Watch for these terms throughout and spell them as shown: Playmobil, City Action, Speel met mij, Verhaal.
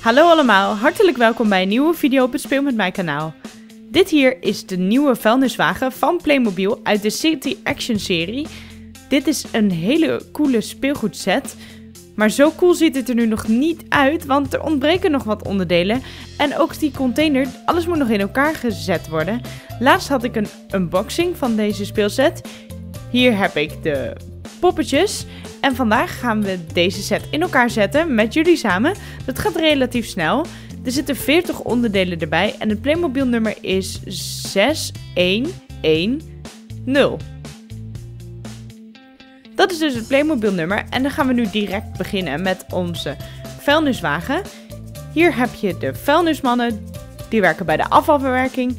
Hallo allemaal, hartelijk welkom bij een nieuwe video op het Speel Met Mij kanaal. Dit hier is de nieuwe vuilniswagen van Playmobil uit de City Action serie. Dit is een hele coole speelgoedset, maar zo cool ziet het er nu nog niet uit, want er ontbreken nog wat onderdelen. En ook die container, alles moet nog in elkaar gezet worden. Laatst had ik een unboxing van deze speelset. Hier heb ik de poppetjes. En vandaag gaan we deze set in elkaar zetten met jullie samen. Dat gaat relatief snel. Er zitten 40 onderdelen erbij en het Playmobil nummer is 6110. Dat is dus het Playmobil nummer en dan gaan we nu direct beginnen met onze vuilniswagen. Hier heb je de vuilnismannen, die werken bij de afvalverwerking.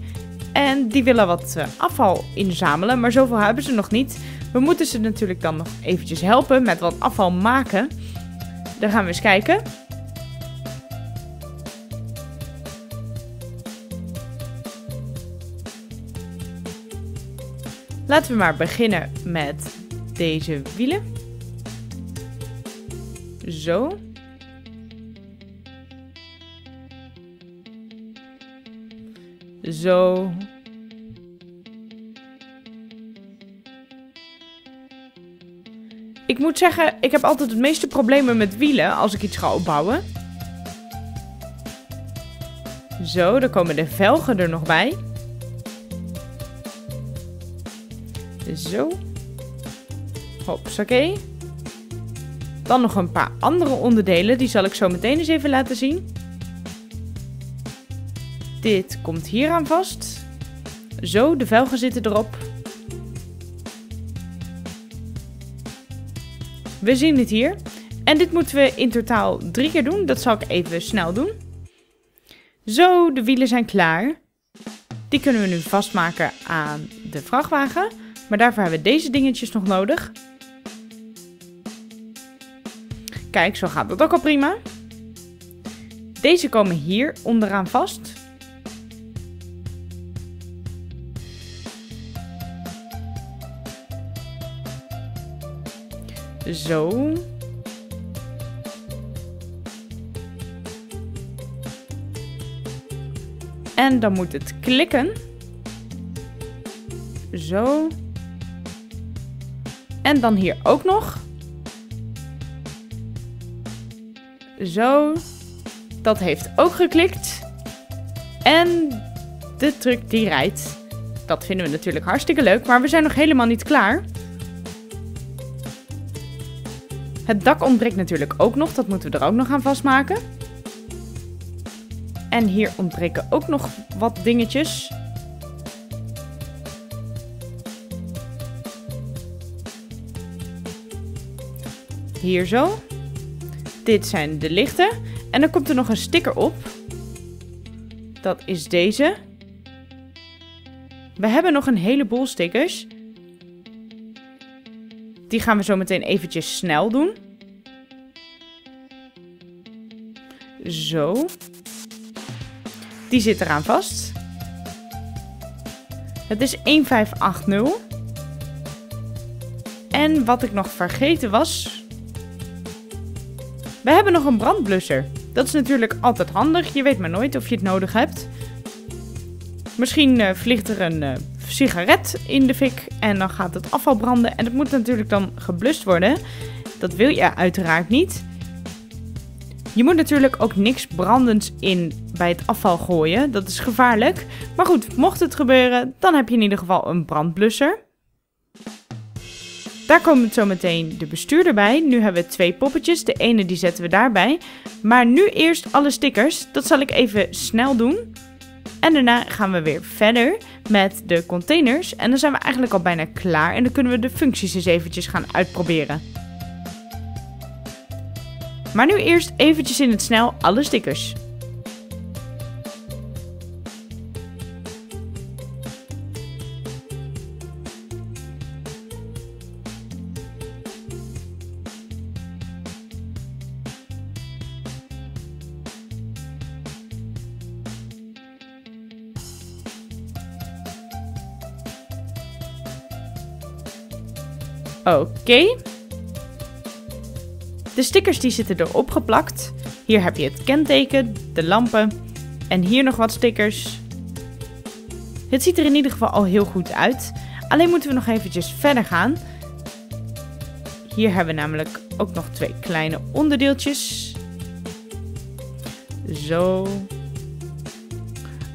En die willen wat afval inzamelen, maar zoveel hebben ze nog niet. We moeten ze natuurlijk dan nog eventjes helpen met wat afval maken. Dan gaan we eens kijken. Laten we maar beginnen met deze wielen. Zo. Zo. Ik moet zeggen, ik heb altijd het meeste problemen met wielen als ik iets ga opbouwen. Zo, dan komen de velgen er nog bij. Zo. Hopsakee. Dan nog een paar andere onderdelen, die zal ik zo meteen eens even laten zien. Dit komt hier aan vast. Zo, de velgen zitten erop. We zien het hier. En dit moeten we in totaal 3 keer doen. Dat zal ik even snel doen. Zo, de wielen zijn klaar. Die kunnen we nu vastmaken aan de vrachtwagen. Maar daarvoor hebben we deze dingetjes nog nodig. Kijk, zo gaat dat ook al prima. Deze komen hier onderaan vast. Zo. En dan moet het klikken. Zo. En dan hier ook nog. Zo. Dat heeft ook geklikt. En de truck die rijdt. Dat vinden we natuurlijk hartstikke leuk, maar we zijn nog helemaal niet klaar. Het dak ontbreekt natuurlijk ook nog, dat moeten we er ook nog aan vastmaken. En hier ontbreken ook nog wat dingetjes. Hier zo. Dit zijn de lichten. En dan komt er nog een sticker op. Dat is deze. We hebben nog een heleboel stickers. Die gaan we zo meteen eventjes snel doen. Zo. Die zit eraan vast. Het is 1580. En wat ik nog vergeten was. We hebben nog een brandblusser. Dat is natuurlijk altijd handig. Je weet maar nooit of je het nodig hebt. Misschien vliegt er een sigaret in de fik en dan gaat het afval branden. En dat moet natuurlijk dan geblust worden. Dat wil je uiteraard niet. Je moet natuurlijk ook niks brandends in bij het afval gooien. Dat is gevaarlijk. Maar goed, mocht het gebeuren, dan heb je in ieder geval een brandblusser. Daar komen zo meteen de bestuurder bij. Nu hebben we 2 poppetjes. De ene die zetten we daarbij. Maar nu eerst alle stickers. Dat zal ik even snel doen. En daarna gaan we weer verder met de containers. En dan zijn we eigenlijk al bijna klaar. En dan kunnen we de functies eens eventjes gaan uitproberen. Maar nu eerst eventjes in het snel alle stickers. Oké. De stickers die zitten erop geplakt. Hier heb je het kenteken, de lampen en hier nog wat stickers. Het ziet er in ieder geval al heel goed uit. Alleen moeten we nog eventjes verder gaan. Hier hebben we namelijk ook nog twee kleine onderdeeltjes. Zo.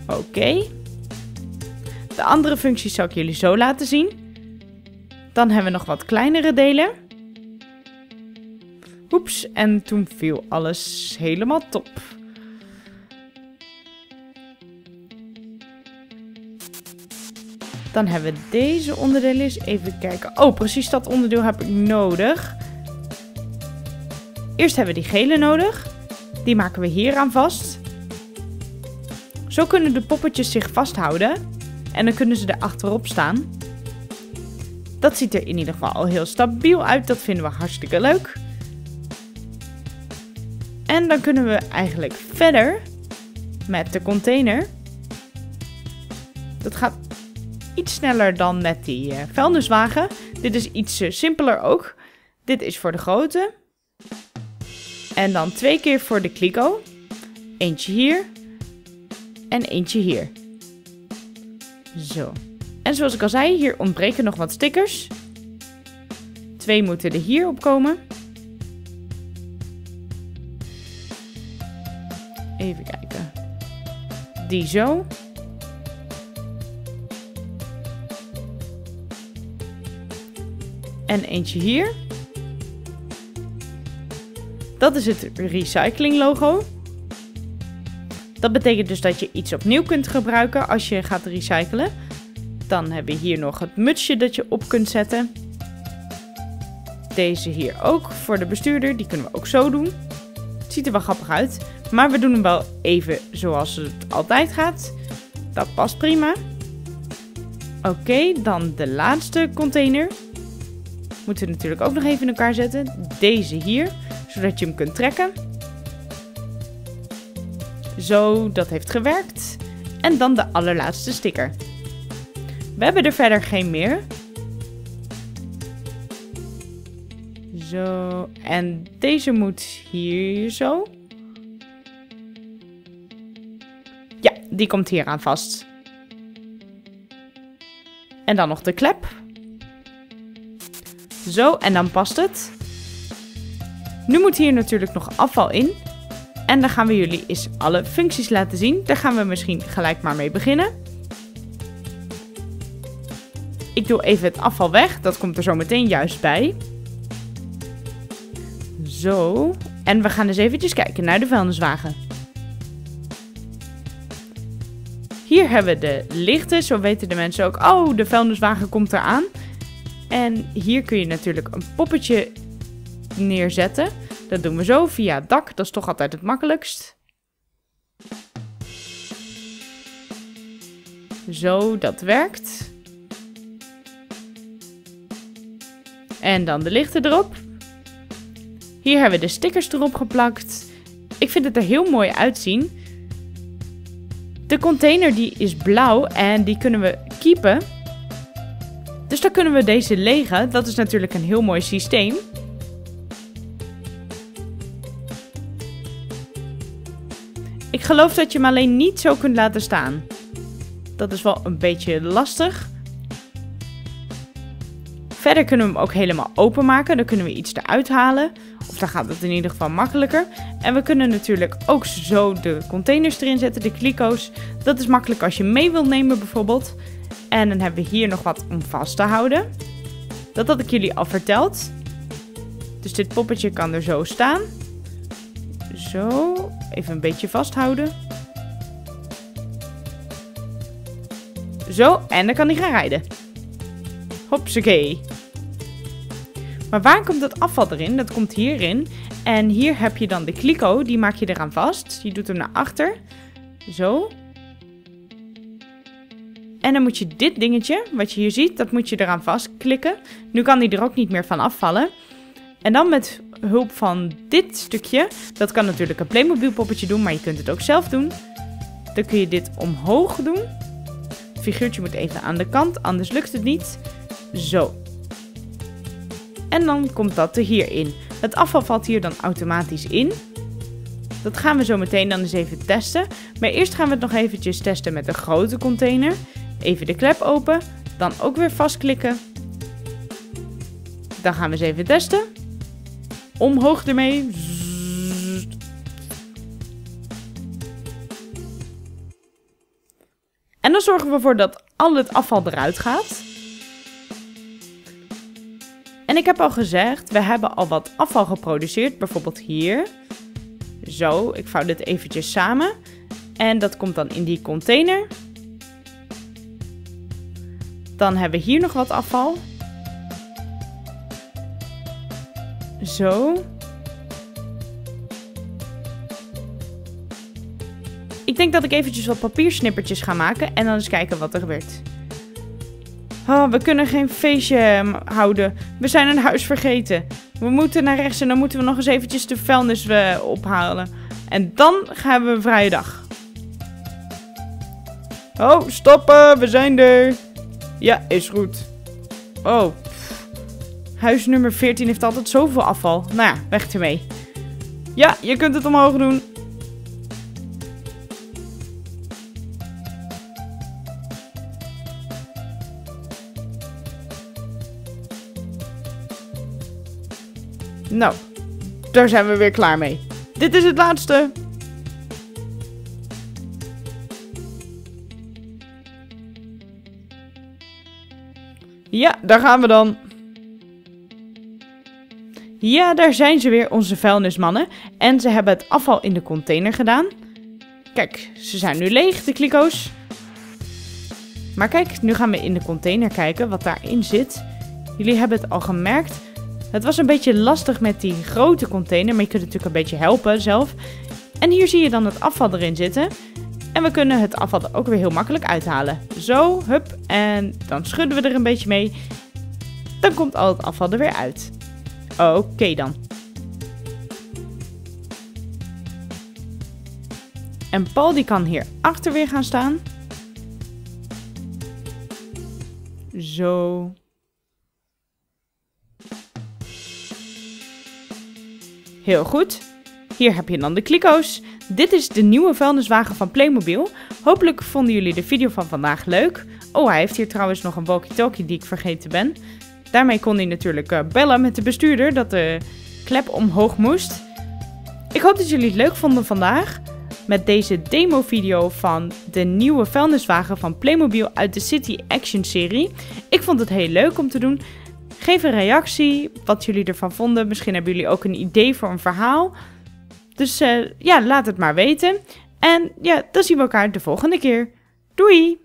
Oké. De andere functies zal ik jullie zo laten zien. Dan hebben we nog wat kleinere delen. Oeps, en toen viel alles helemaal top. Dan hebben we deze onderdelen eens even kijken. Oh, precies dat onderdeel heb ik nodig. Eerst hebben we die gele nodig. Die maken we hier aan vast. Zo kunnen de poppetjes zich vasthouden. En dan kunnen ze er achterop staan. Dat ziet er in ieder geval al heel stabiel uit. Dat vinden we hartstikke leuk. En dan kunnen we eigenlijk verder met de container. Dat gaat iets sneller dan met die vuilniswagen. Dit is iets simpeler ook. Dit is voor de grote. En dan 2 keer voor de kliko. Eentje hier. En eentje hier. Zo. En zoals ik al zei, hier ontbreken nog wat stickers. 2 moeten er hier op komen. Even kijken. Die zo. En eentje hier. Dat is het recycling logo. Dat betekent dus dat je iets opnieuw kunt gebruiken als je gaat recyclen. Dan hebben we hier nog het mutsje dat je op kunt zetten. Deze hier ook voor de bestuurder. Die kunnen we ook zo doen. Het ziet er wel grappig uit. Maar we doen hem wel even zoals het altijd gaat. Dat past prima. Oké, dan de laatste container. Moeten we natuurlijk ook nog even in elkaar zetten. Deze hier, zodat je hem kunt trekken. Zo, dat heeft gewerkt. En dan de allerlaatste sticker. We hebben er verder geen meer. Zo, en deze moet hier zo. Ja, die komt hier aan vast. En dan nog de klep. Zo, en dan past het. Nu moet hier natuurlijk nog afval in. En dan gaan we jullie eens alle functies laten zien. Daar gaan we misschien gelijk maar mee beginnen. Ik doe even het afval weg. Dat komt er zo meteen juist bij. Zo. En we gaan eens eventjes kijken naar de vuilniswagen. Hier hebben we de lichten. Zo weten de mensen ook. Oh, de vuilniswagen komt eraan. En hier kun je natuurlijk een poppetje neerzetten. Dat doen we zo via het dak. Dat is toch altijd het makkelijkst. Zo, dat werkt. En dan de lichten erop. Hier hebben we de stickers erop geplakt. Ik vind het er heel mooi uitzien. De container die is blauw en die kunnen we keepen. Dus dan kunnen we deze legen. Dat is natuurlijk een heel mooi systeem. Ik geloof dat je hem alleen niet zo kunt laten staan. Dat is wel een beetje lastig. Verder kunnen we hem ook helemaal openmaken. Dan kunnen we iets eruit halen. Of dan gaat het in ieder geval makkelijker. En we kunnen natuurlijk ook zo de containers erin zetten, de kliko's. Dat is makkelijk als je mee wilt nemen bijvoorbeeld. En dan hebben we hier nog wat om vast te houden. Dat had ik jullie al verteld. Dus dit poppetje kan er zo staan. Zo, even een beetje vasthouden. Zo, en dan kan hij gaan rijden. Hopsakee. Maar waar komt dat afval erin? Dat komt hierin. En hier heb je dan de kliko, die maak je eraan vast. Je doet hem naar achter. Zo. En dan moet je dit dingetje, wat je hier ziet, dat moet je eraan vastklikken. Nu kan die er ook niet meer van afvallen. En dan met hulp van dit stukje, dat kan natuurlijk een Playmobil poppetje doen, maar je kunt het ook zelf doen. Dan kun je dit omhoog doen. Het figuurtje moet even aan de kant, anders lukt het niet. Zo. En dan komt dat er hierin. Het afval valt hier dan automatisch in. Dat gaan we zo meteen dan eens even testen. Maar eerst gaan we het nog eventjes testen met een grote container. Even de klep open, dan ook weer vastklikken. Dan gaan we eens even testen. Omhoog ermee. En dan zorgen we ervoor dat al het afval eruit gaat. En ik heb al gezegd, we hebben al wat afval geproduceerd. Bijvoorbeeld hier. Zo, ik vouw dit eventjes samen. En dat komt dan in die container. Dan hebben we hier nog wat afval. Zo. Ik denk dat ik eventjes wat papiersnippertjes ga maken en dan eens kijken wat er gebeurt. Oh, we kunnen geen feestje houden. We zijn een huis vergeten. We moeten naar rechts en dan moeten we nog eens eventjes de vuilnis ophalen. En dan gaan we een vrije dag. Oh, stoppen. We zijn er. Ja, is goed. Oh. Huis nummer 14 heeft altijd zoveel afval. Nou ja, weg ermee. Ja, je kunt het omhoog doen. Nou, daar zijn we weer klaar mee. Dit is het laatste. Ja, daar gaan we dan. Ja, daar zijn ze weer, onze vuilnismannen. En ze hebben het afval in de container gedaan. Kijk, ze zijn nu leeg, de kliko's. Maar kijk, nu gaan we in de container kijken wat daarin zit. Jullie hebben het al gemerkt. Het was een beetje lastig met die grote container, maar je kunt natuurlijk een beetje helpen zelf. En hier zie je dan het afval erin zitten. En we kunnen het afval er ook weer heel makkelijk uithalen. Zo, hup, en dan schudden we er een beetje mee. Dan komt al het afval er weer uit. Oké dan. En Paul die kan hier achter weer gaan staan. Zo. Heel goed. Hier heb je dan de kliko's. Dit is de nieuwe vuilniswagen van Playmobil. Hopelijk vonden jullie de video van vandaag leuk. Oh, hij heeft hier trouwens nog een walkie-talkie die ik vergeten ben. Daarmee kon hij natuurlijk bellen met de bestuurder dat de klep omhoog moest. Ik hoop dat jullie het leuk vonden vandaag. Met deze demo video van de nieuwe vuilniswagen van Playmobil uit de City Action serie. Ik vond het heel leuk om te doen. Geef een reactie wat jullie ervan vonden. Misschien hebben jullie ook een idee voor een verhaal. Dus ja, laat het maar weten. En ja, dan zien we elkaar de volgende keer. Doei!